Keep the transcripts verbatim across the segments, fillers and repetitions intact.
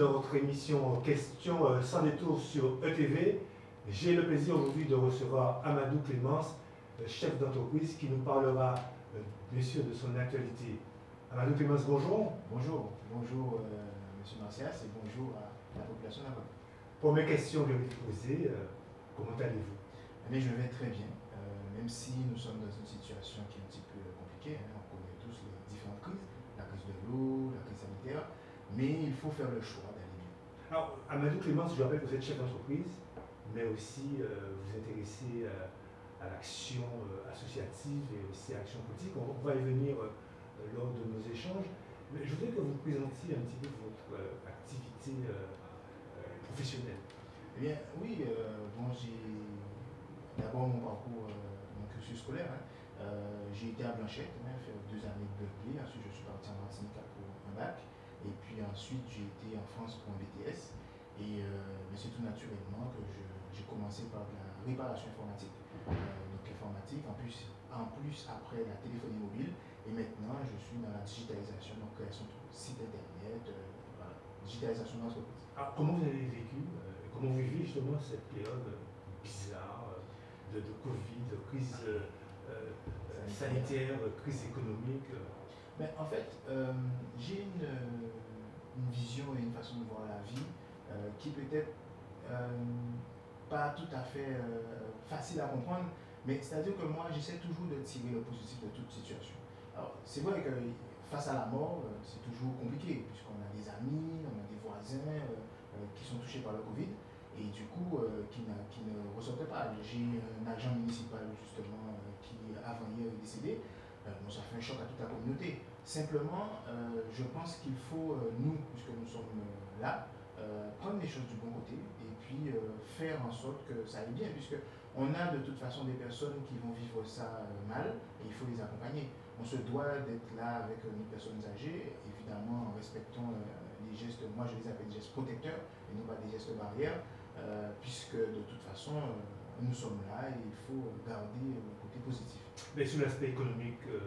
de votre émission Question euh, sans détour sur E T V. J'ai le plaisir aujourd'hui de recevoir Amadou Clémence, euh, chef d'entreprise, qui nous parlera euh, bien sûr de son actualité. Amadou Clémence, bonjour. Bonjour. Bonjour, euh, monsieur Marcias, et bonjour à la population là-bas. Première question que je vais vous poser, euh, comment allez-vous? Eh bien, je vais très bien, euh, même si nous sommes dans une situation qui est un petit peu compliquée. Hein, on connaît tous les différentes crises, la crise de l'eau, la crise sanitaire, mais il faut faire le choix d'aller mieux. Alors, Amadou Clémence, je rappelle que vous êtes chef d'entreprise, mais aussi euh, vous intéressez euh, à l'action euh, associative et aussi à l'action politique. On, on va y venir euh, lors de nos échanges. Mais je voudrais que vous présentiez un petit peu votre euh, activité euh, euh, professionnelle. Eh bien, oui, euh, bon, j'ai d'abord mon parcours, euh, mon cursus scolaire. Hein. Euh, j'ai été à Blanchette, hein, faire deux années de Berkeley. Ensuite, je suis parti en Martinique pour un bac. Et puis ensuite, j'ai été en France pour un B T S. Et euh, c'est tout naturellement que j'ai commencé par de la réparation informatique. Euh, donc informatique, en plus, en plus après la téléphonie mobile. Et maintenant, je suis dans la digitalisation, donc création de sites internet, euh, voilà, digitalisation d'entreprise. Alors, comment vous avez vécu, euh, comment vous vivez justement cette période bizarre de, de Covid, de crise euh, euh, sanitaire, crise économique euh. Mais en fait, euh, j'ai une, une vision et une façon de voir la vie euh, qui peut-être euh, pas tout à fait euh, facile à comprendre, mais c'est-à-dire que moi, j'essaie toujours de tirer le positif de toute situation. Alors, c'est vrai que face à la mort, euh, c'est toujours compliqué, puisqu'on a des amis, on a des voisins euh, euh, qui sont touchés par le Covid, et du coup, euh, qui, qui ne ressortaient pas. J'ai un agent municipal, justement, euh, qui avant-hier est décédé. Euh, bon, ça fait un choc à toute la communauté. Simplement, euh, je pense qu'il faut, euh, nous, puisque nous sommes euh, là, euh, prendre les choses du bon côté et puis euh, faire en sorte que ça aille bien, puisqu'on a de toute façon des personnes qui vont vivre ça euh, mal et il faut les accompagner. On se doit d'être là avec euh, les personnes âgées, évidemment en respectant euh, les gestes, moi je les appelle des gestes protecteurs et non pas des gestes barrières, euh, puisque de toute façon, euh, nous sommes là et il faut garder le côté positif. Mais sur l'aspect économique euh...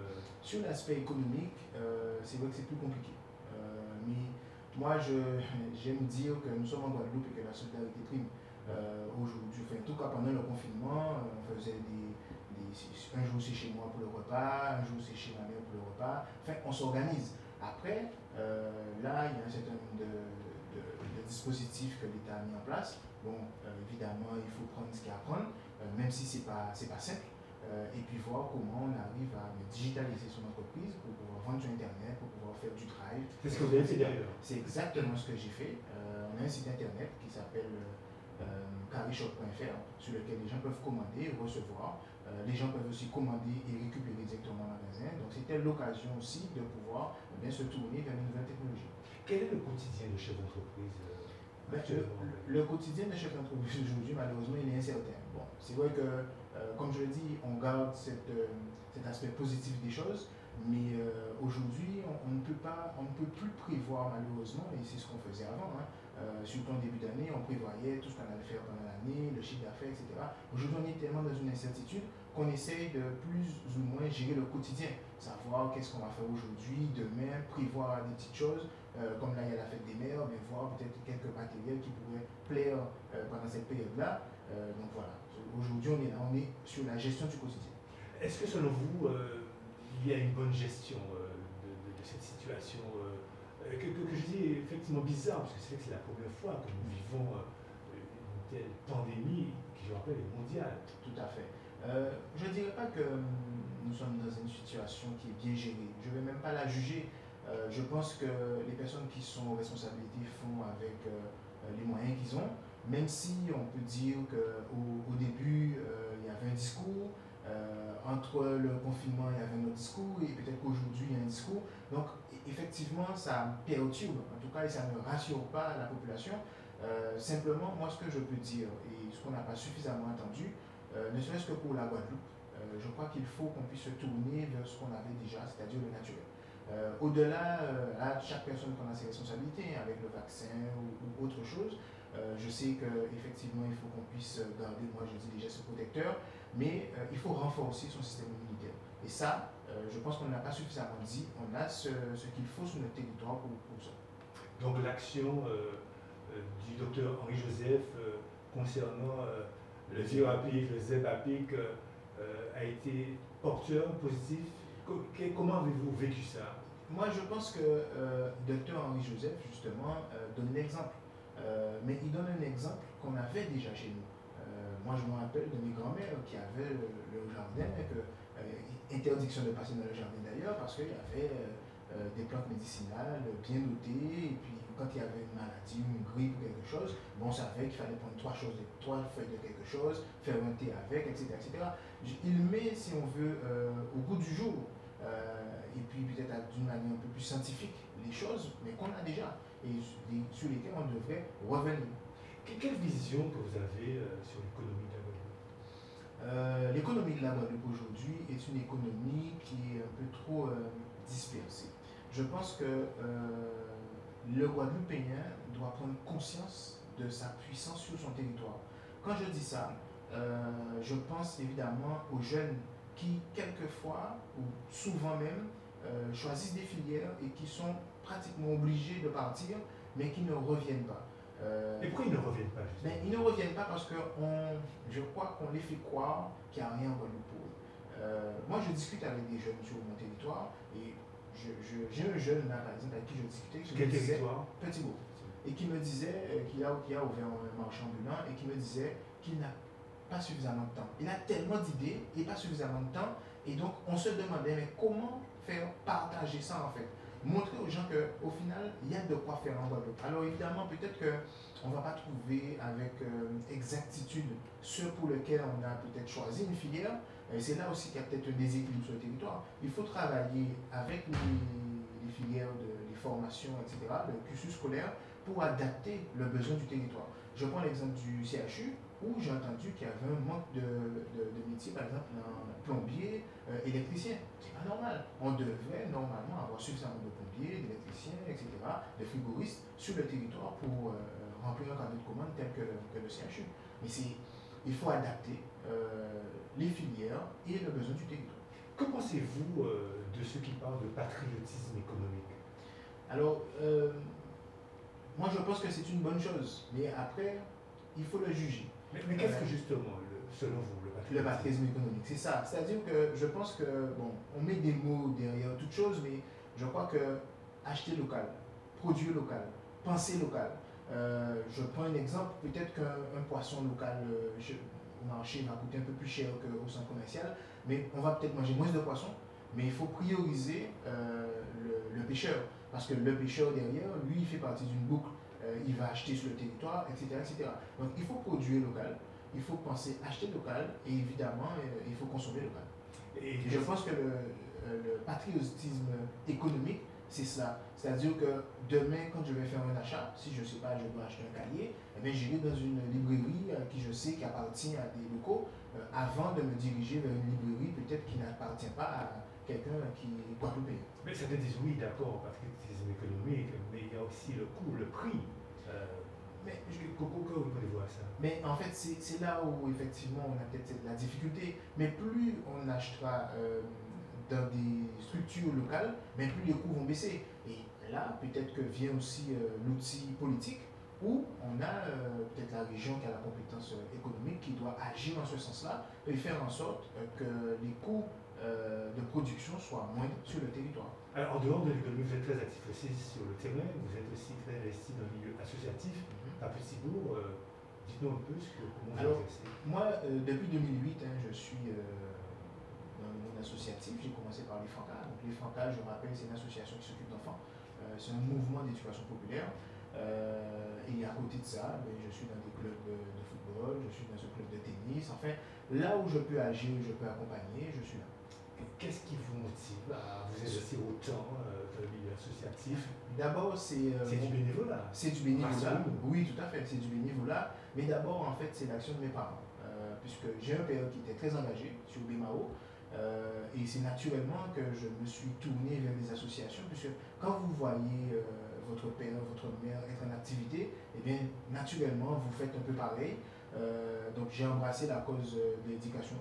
Sur l'aspect économique, euh, c'est vrai que c'est plus compliqué. Euh, mais moi, j'aime dire que nous sommes en Guadeloupe et que la solidarité prime. Euh, Aujourd'hui, enfin, en tout cas pendant le confinement, on faisait des, des, un jour c'est chez moi pour le repas, un jour c'est chez ma mère pour le repas. Enfin, on s'organise. Après, euh, là, il y a un certain nombre de, de, de dispositifs que l'État a mis en place. Bon, euh, évidemment, il faut prendre ce qu'il y a à prendre, euh, même si ce n'est pas, pas simple, euh, et puis voir comment on arrive à digitaliser son entreprise pour pouvoir vendre sur Internet, pour pouvoir faire du drive. C'est ce que vous avez fait d'ailleurs. C'est exactement ce que j'ai fait. Euh, on a un site Internet qui s'appelle euh, carishop point F R, sur lequel les gens peuvent commander et recevoir. Euh, les gens peuvent aussi commander et récupérer directement au magasin. Donc, c'était l'occasion aussi de pouvoir euh, bien, se tourner vers les nouvelles technologies. Quel est le quotidien de chef d'entreprise? Ben, le, le quotidien de chef d'entreprise aujourd'hui, malheureusement, il est incertain. Bon, c'est vrai que, euh, comme je le dis, on garde cette, euh, cet aspect positif des choses, mais euh, aujourd'hui, on, on ne peut pas, on ne peut plus prévoir, malheureusement, et c'est ce qu'on faisait avant, hein, euh, surtout en début d'année, on prévoyait tout ce qu'on allait faire pendant l'année, le chiffre d'affaires, et cetera. Aujourd'hui, on est tellement dans une incertitude qu'on essaye de plus ou moins gérer le quotidien, savoir qu'est-ce qu'on va faire aujourd'hui, demain, prévoir des petites choses. Euh, comme là, il y a la fête des mères, mais voir peut-être quelques matériels qui pourraient plaire euh, pendant cette période-là. Euh, donc voilà, aujourd'hui, on est là, on est sur la gestion du quotidien. Est-ce que selon vous, euh, il y a une bonne gestion euh, de, de, de cette situation euh, que, que, que je dis effectivement bizarre, parce que c'est vrai que c'est la première fois que nous vivons euh, une telle pandémie qui, je rappelle, est mondiale. Tout à fait. Euh, je ne dirais pas que nous sommes dans une situation qui est bien gérée. Je ne vais même pas la juger. Euh, je pense que les personnes qui sont aux responsabilités font avec euh, les moyens qu'ils ont, même si on peut dire qu'au au début, euh, il y avait un discours, euh, entre le confinement, il y avait un autre discours, et peut-être qu'aujourd'hui, il y a un discours. Donc, effectivement, ça perturbe, en tout cas, et ça ne rassure pas la population. Euh, simplement, moi, ce que je peux dire, et ce qu'on n'a pas suffisamment entendu, euh, ne serait-ce que pour la Guadeloupe, euh, je crois qu'il faut qu'on puisse se tourner vers ce qu'on avait déjà, c'est-à-dire le naturel. Euh, Au-delà, euh, à chaque personne prend ses responsabilités avec le vaccin ou, ou autre chose. Euh, je sais qu'effectivement, il faut qu'on puisse garder, moi je dis, les gestes protecteurs, mais euh, il faut renforcer son système immunitaire. Et ça, euh, je pense qu'on ne l'a pas suffisamment dit. On a ce, ce qu'il faut sur notre territoire pour, pour ça. donc l'action euh, du docteur Henri-Joseph euh, concernant euh, le virus apique, le zèbre apique, euh, a été porteur, positif. Comment avez-vous vécu ça? Moi, je pense que euh, docteur Henri-Joseph, justement, euh, donne l'exemple. Euh, mais il donne un exemple qu'on avait déjà chez nous. Euh, moi, je me rappelle de mes grands-mères qui avaient le, le jardin, et que, euh, interdiction de passer dans le jardin d'ailleurs, parce qu'il y avait euh, des plantes médicinales bien notées, et puis quand il y avait une maladie, une grippe ou quelque chose, bon, on savait qu'il fallait prendre trois, choses, trois feuilles de quelque chose, faire un thé avec, et cetera et cetera. Il met, si on veut, euh, au goût du jour, euh, et puis peut-être d'une manière un peu plus scientifique, les choses, mais qu'on a déjà, et sur lesquelles on devrait revenir. Quelle vision que vous avez euh, sur l'économie de la Guadeloupe? euh, L'économie de la Guadeloupe aujourd'hui est une économie qui est un peu trop euh, dispersée. Je pense que euh, le Guadeloupéen doit prendre conscience de sa puissance sur son territoire. Quand je dis ça, euh, je pense évidemment aux jeunes qui, quelquefois, ou souvent même, euh, choisissent des filières et qui sont pratiquement obligés de partir, mais qui ne reviennent pas. Euh, et pourquoi ils ne reviennent pas? Mais ils ne reviennent pas parce que on, je crois qu'on les fait croire qu'il n'y a rien en Guadeloupe pour eux. Euh, moi, je discute avec des jeunes sur mon territoire, et j'ai un jeune là, par exemple, avec qui je discutais, qui me disait, Petit-Bourg, et qui me disait euh, qu'il a, qu'il a ouvert un marché ambulant, et qui me disait qu'il n'a pas suffisamment de temps. Il a tellement d'idées et pas suffisamment de temps, et donc on se demandait, mais comment faire partager ça en fait? Montrer aux gens qu'au final, il y a de quoi faire en Guadeloupe. Alors évidemment, peut-être qu'on ne va pas trouver avec euh, exactitude ce pour lequel on a peut-être choisi une filière. Et c'est là aussi qu'il y a peut-être un déséquilibre sur le territoire. Il faut travailler avec les, les filières, de, les formations, et cetera, le cursus scolaire, pour adapter le besoin du territoire. Je prends l'exemple du C H U, où j'ai entendu qu'il y avait un manque de, de, de métiers, par exemple, un plombier, euh, électricien. C'est pas normal. On devrait normalement avoir suffisamment de plombiers, d'électriciens, et cetera, de frigoristes sur le territoire pour euh, remplir un carnet de commandes tel que, que le C H U. Mais il faut adapter euh, les filières et le besoin du territoire. Que pensez-vous euh, de ceux qui parlent de patriotisme économique? Alors, euh, moi je pense que c'est une bonne chose, mais après, il faut le juger. Mais, mais qu'est-ce euh, que justement, le, selon vous, le patriotisme, le patriotisme économique? C'est ça. C'est-à-dire que je pense que, bon, on met des mots derrière toute chose, mais je crois que acheter local, produire local, penser local. Euh, je prends un exemple, peut-être qu'un poisson local euh, je, au marché va coûter un peu plus cher qu'au centre commercial, mais on va peut-être manger moins de poissons, mais il faut prioriser euh, le, le pêcheur, parce que le pêcheur derrière, lui, il fait partie d'une boucle. Il va acheter sur le territoire, et cetera, et cetera. Donc il faut produire local, il faut penser acheter local, et évidemment, euh, il faut consommer local. Et, et je pense que le, le patriotisme économique, c'est cela. C'est-à-dire que demain, quand je vais faire un achat, si je ne sais pas, je dois acheter un cahier, eh bien j'irai dans une librairie euh, qui je sais qui appartient à des locaux, euh, avant de me diriger vers une librairie peut-être qui n'appartient pas à quelqu'un qui est guadeloupéen. Mais ça te dit oui, d'accord, patriotisme économique, mais il y a aussi le coût, le prix. Euh, mais comment vous pouvez voir ça? Mais en fait, c'est là où effectivement on a peut-être de la difficulté. Mais plus on achètera euh, dans des structures locales, mais plus les coûts vont baisser. Et là, peut-être que vient aussi euh, l'outil politique, où on a euh, peut-être la région qui a la compétence économique qui doit agir en ce sens-là et faire en sorte euh, que les coûts de production soit moindre sur le territoire. Alors, en dehors de l'économie, vous êtes très actif aussi sur le terrain, vous êtes aussi très investi dans le milieu associatif. Mm-hmm. À Petit-Bourg, euh, dites-nous un peu ce que, comment vous intéressez. Moi, euh, depuis deux mille huit, hein, je suis euh, dans le monde associatif. J'ai commencé par les Francas. Donc, les Francas, je rappelle, c'est une association qui s'occupe d'enfants. Euh, c'est un mouvement d'éducation populaire. Euh, et à côté de ça, ben, je suis dans des clubs de, de football, je suis dans un club de tennis. Enfin, là où je peux agir, je peux accompagner, je suis là. Qu'est-ce qui vous motive à vous investir autant euh, dans le milieu associatif? D'abord, c'est euh, du bénévolat. C'est du bénévolat. Oui, tout à fait, c'est du bénévolat. Mais d'abord, en fait, c'est l'action de mes parents. Euh, puisque j'ai un père qui était très engagé sur B M A O. Euh, et c'est naturellement que je me suis tourné vers les associations. Puisque quand vous voyez euh, votre père, votre mère être en activité, eh bien, naturellement, vous faites un peu pareil. Euh, donc j'ai embrassé la cause de l'éducation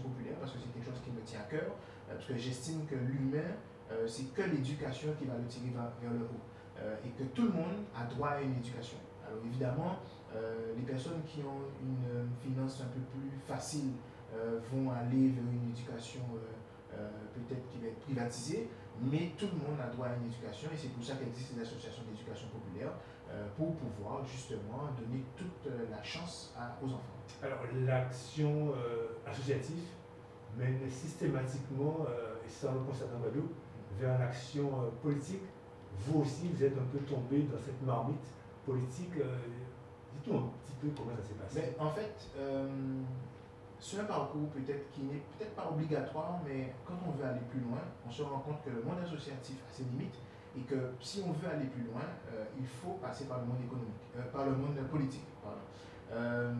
populaire parce que c'est quelque chose qui me tient à cœur, euh, parce que j'estime que l'humain, euh, c'est que l'éducation qui va le tirer vers, vers le haut. euh, et que tout le monde a droit à une éducation. Alors évidemment, euh, les personnes qui ont une finance un peu plus facile euh, vont aller vers une éducation euh, euh, peut-être qui va être privatisée, mais tout le monde a droit à une éducation et c'est pour ça qu'existent les associations d'éducation populaire euh, pour pouvoir justement donner toute la chance à, aux enfants. Alors l'action euh, associative mène systématiquement, euh, et ça on le constate en Guadeloupe, vers l'action euh, politique. Vous aussi, vous êtes un peu tombé dans cette marmite politique. Euh, Dites-nous un petit peu comment ça s'est passé. Mais en fait, euh, c'est un parcours peut-être qui n'est peut-être pas obligatoire, mais quand on veut aller plus loin, on se rend compte que le monde associatif a ses limites et que si on veut aller plus loin, euh, il faut passer par le monde économique, euh, par le monde politique. Pardon. Euh,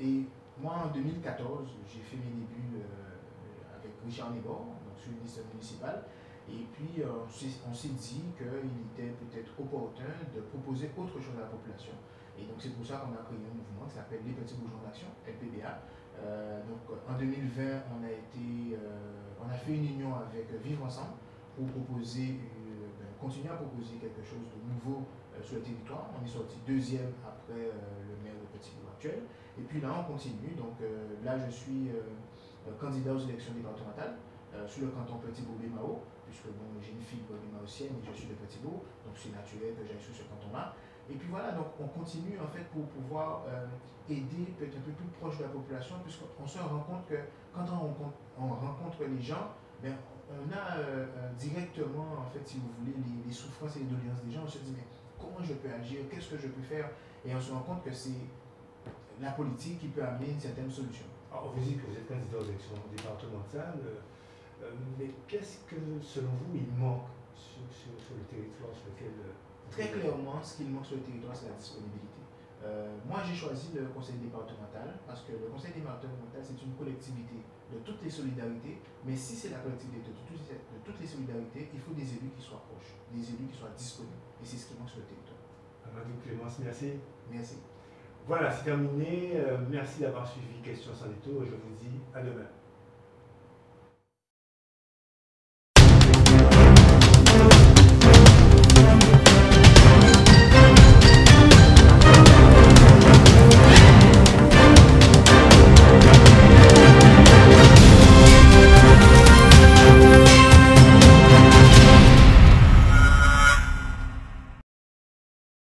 et moi, en deux mille quatorze, j'ai fait mes débuts euh, avec Richard Nibor, donc je suis ministre municipal. Et puis, euh, on s'est dit qu'il était peut-être opportun de proposer autre chose à la population. Et donc, c'est pour ça qu'on a créé un mouvement qui s'appelle les Petits Bouges d'Action, L P B A. Euh, donc, en deux mille vingt, on a, été, euh, on a fait une union avec Vivre Ensemble pour proposer, euh, ben, continuer à proposer quelque chose de nouveau euh, sur le territoire. On est sorti deuxième après euh, le maire de Petit-Bourg actuel. Et puis là, on continue. Donc, euh, là, je suis euh, candidat aux élections départementales euh, sur le canton Petit-Bourg-et-Mao. Puisque bon, j'ai une fille Boubémaocienne et je suis de Petit-Bourg, donc c'est naturel que j'aille sur ce canton-là. Et puis voilà, donc on continue en fait pour pouvoir euh, aider, peut-être un peu plus proche de la population, puisqu'on se rend compte que quand on, on rencontre les gens, ben, on a euh, directement, en fait, si vous voulez, les, les souffrances et les doléances des gens. On se dit, mais comment je peux agir, qu'est-ce que je peux faire? Et on se rend compte que c'est la politique qui peut amener une certaine solution. Alors, vous dites que vous êtes candidat aux élections départementales. Mais qu'est-ce que, selon vous, il manque sur, sur, sur le territoire sur lequel... Très clairement, ce qu'il manque sur le territoire, c'est la disponibilité. Euh, moi, j'ai choisi le conseil départemental parce que le conseil départemental, c'est une collectivité de toutes les solidarités. Mais si c'est la collectivité de toutes, de toutes les solidarités, il faut des élus qui soient proches, des élus qui soient disponibles. Et c'est ce qui manque sur le territoire. Amadou Clémence, merci. Merci. Voilà, c'est terminé. Euh, merci d'avoir suivi Question sans détour et je vous dis à demain.